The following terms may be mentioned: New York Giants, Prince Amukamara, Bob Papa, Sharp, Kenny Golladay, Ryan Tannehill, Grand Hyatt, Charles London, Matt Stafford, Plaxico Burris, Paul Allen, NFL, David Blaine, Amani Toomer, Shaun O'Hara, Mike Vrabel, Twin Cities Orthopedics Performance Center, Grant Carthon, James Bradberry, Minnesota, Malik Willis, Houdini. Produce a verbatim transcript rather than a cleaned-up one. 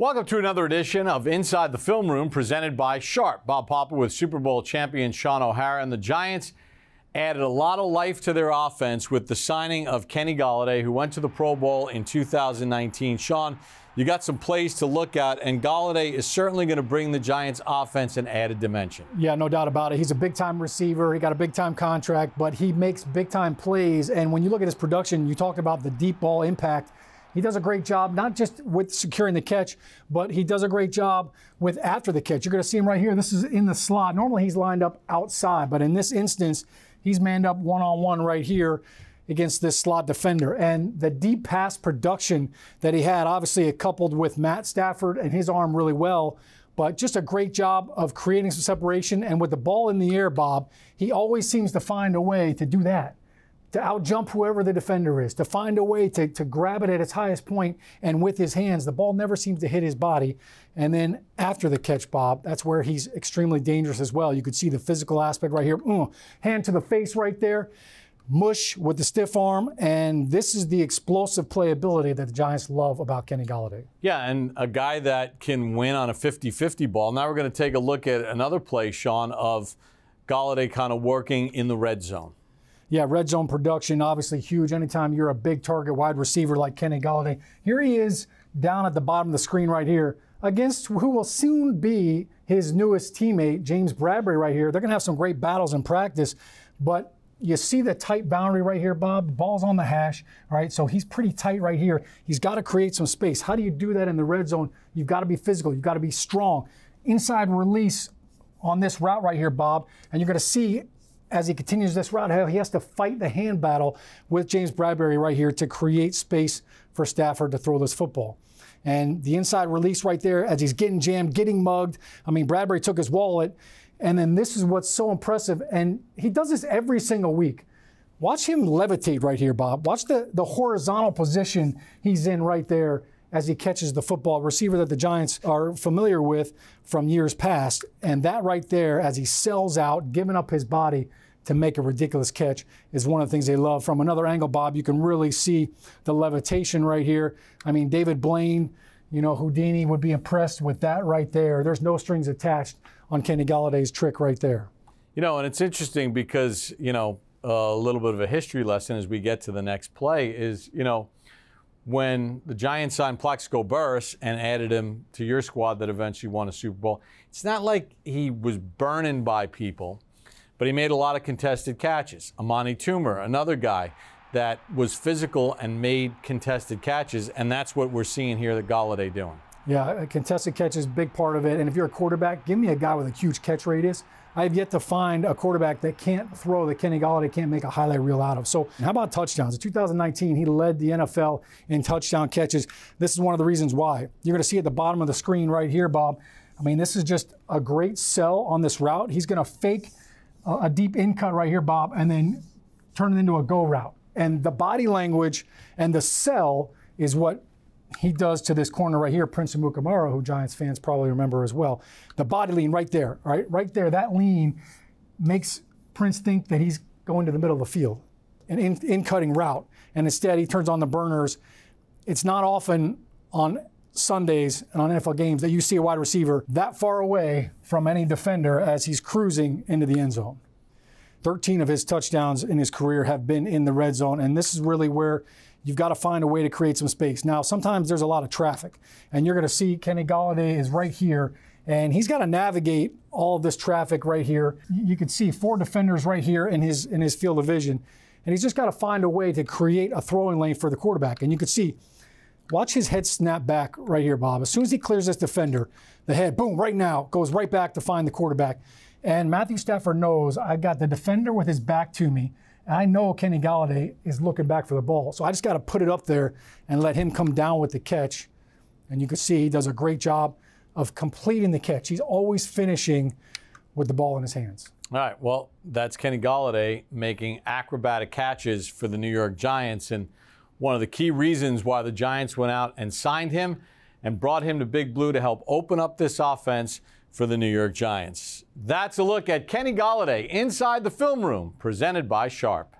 Welcome to another edition of Inside the Film Room, presented by Sharp. Bob Papa with Super Bowl champion Shaun O'Hara, and the Giants added a lot of life to their offense with the signing of Kenny Golladay, who went to the Pro Bowl in two thousand nineteen. Shaun, you got some plays to look at, and Golladay is certainly going to bring the Giants' offense an added dimension. Yeah, no doubt about it. He's a big-time receiver. He got a big-time contract, but he makes big-time plays. And when you look at his production, you talked about the deep ball impact. He does a great job, not just with securing the catch, but he does a great job with after the catch. You're going to see him right here. This is in the slot. Normally, he's lined up outside, but in this instance, he's manned up one-on-one right here against this slot defender. And the deep pass production that he had, obviously it coupled with Matt Stafford and his arm really well, but just a great job of creating some separation. And with the ball in the air, Bob, he always seems to find a way to do that, to out-jump whoever the defender is, to find a way to, to grab it at its highest point, and with his hands, the ball never seems to hit his body. And then after the catch, Bob, that's where he's extremely dangerous as well. You could see the physical aspect right here. Mm, hand to the face right there, mush with the stiff arm, and this is the explosive playability that the Giants love about Kenny Golladay. Yeah, and a guy that can win on a fifty fifty ball. Now we're going to take a look at another play, Shaun, of Golladay kind of working in the red zone. Yeah, red zone production, obviously huge. Anytime you're a big target wide receiver like Kenny Golladay, here he is down at the bottom of the screen right here against who will soon be his newest teammate, James Bradberry right here. They're going to have some great battles in practice, but you see the tight boundary right here, Bob. The ball's on the hash, right? So he's pretty tight right here. He's got to create some space. How do you do that in the red zone? You've got to be physical. You've got to be strong. Inside release on this route right here, Bob, and you're going to see as he continues this route, he has to fight the hand battle with James Bradberry right here to create space for Stafford to throw this football. And the inside release right there as he's getting jammed, getting mugged. I mean, Bradberry took his wallet, and then this is what's so impressive. And he does this every single week. Watch him levitate right here, Bob. Watch the, the horizontal position he's in right there as he catches the football, receiver that the Giants are familiar with from years past. And that right there, as he sells out, giving up his body to make a ridiculous catch, is one of the things they love. From another angle, Bob, you can really see the levitation right here. I mean, David Blaine, you know, Houdini would be impressed with that right there. There's no strings attached on Kenny Galladay's trick right there. You know, and it's interesting because, you know, a little bit of a history lesson as we get to the next play is, you know, when the Giants signed Plaxico Burris and added him to your squad that eventually won a Super Bowl, it's not like he was burning by people, but he made a lot of contested catches. Amani Toomer, another guy that was physical and made contested catches, and that's what we're seeing here that Golladay doing. Yeah, contested catch is a big part of it, and if you're a quarterback, give me a guy with a huge catch radius. I have yet to find a quarterback that can't throw, that Kenny Golladay can't make a highlight reel out of. So how about touchdowns? In two thousand nineteen, he led the N F L in touchdown catches. This is one of the reasons why. You're going to see at the bottom of the screen right here, Bob. I mean, this is just a great sell on this route. He's going to fake a deep in cut right here, Bob, and then turn it into a go route. And the body language and the sell is what he does to this corner right here, Prince Amukamara, who Giants fans probably remember as well. The body lean right there, right? Right there, that lean makes Prince think that he's going to the middle of the field, an in, in cutting route. And instead, he turns on the burners. It's not often on Sundays and on N F L games that you see a wide receiver that far away from any defender as he's cruising into the end zone. thirteen of his touchdowns in his career have been in the red zone, and this is really where you've got to find a way to create some space. Now, sometimes there's a lot of traffic, and you're going to see Kenny Golladay is right here, and he's got to navigate all of this traffic right here. You can see four defenders right here in his, in his field of vision, and he's just got to find a way to create a throwing lane for the quarterback. And you can see, watch his head snap back right here, Bob. As soon as he clears this defender, the head, boom, right now, goes right back to find the quarterback. And Matthew Stafford knows I got the defender with his back to me, and I know Kenny Golladay is looking back for the ball. So I just got to put it up there and let him come down with the catch. And you can see he does a great job of completing the catch. He's always finishing with the ball in his hands. All right, well, that's Kenny Golladay making acrobatic catches for the New York Giants. And one of the key reasons why the Giants went out and signed him and brought him to Big Blue to help open up this offense for the New York Giants. That's a look at Kenny Golladay inside the film room, presented by Sharp.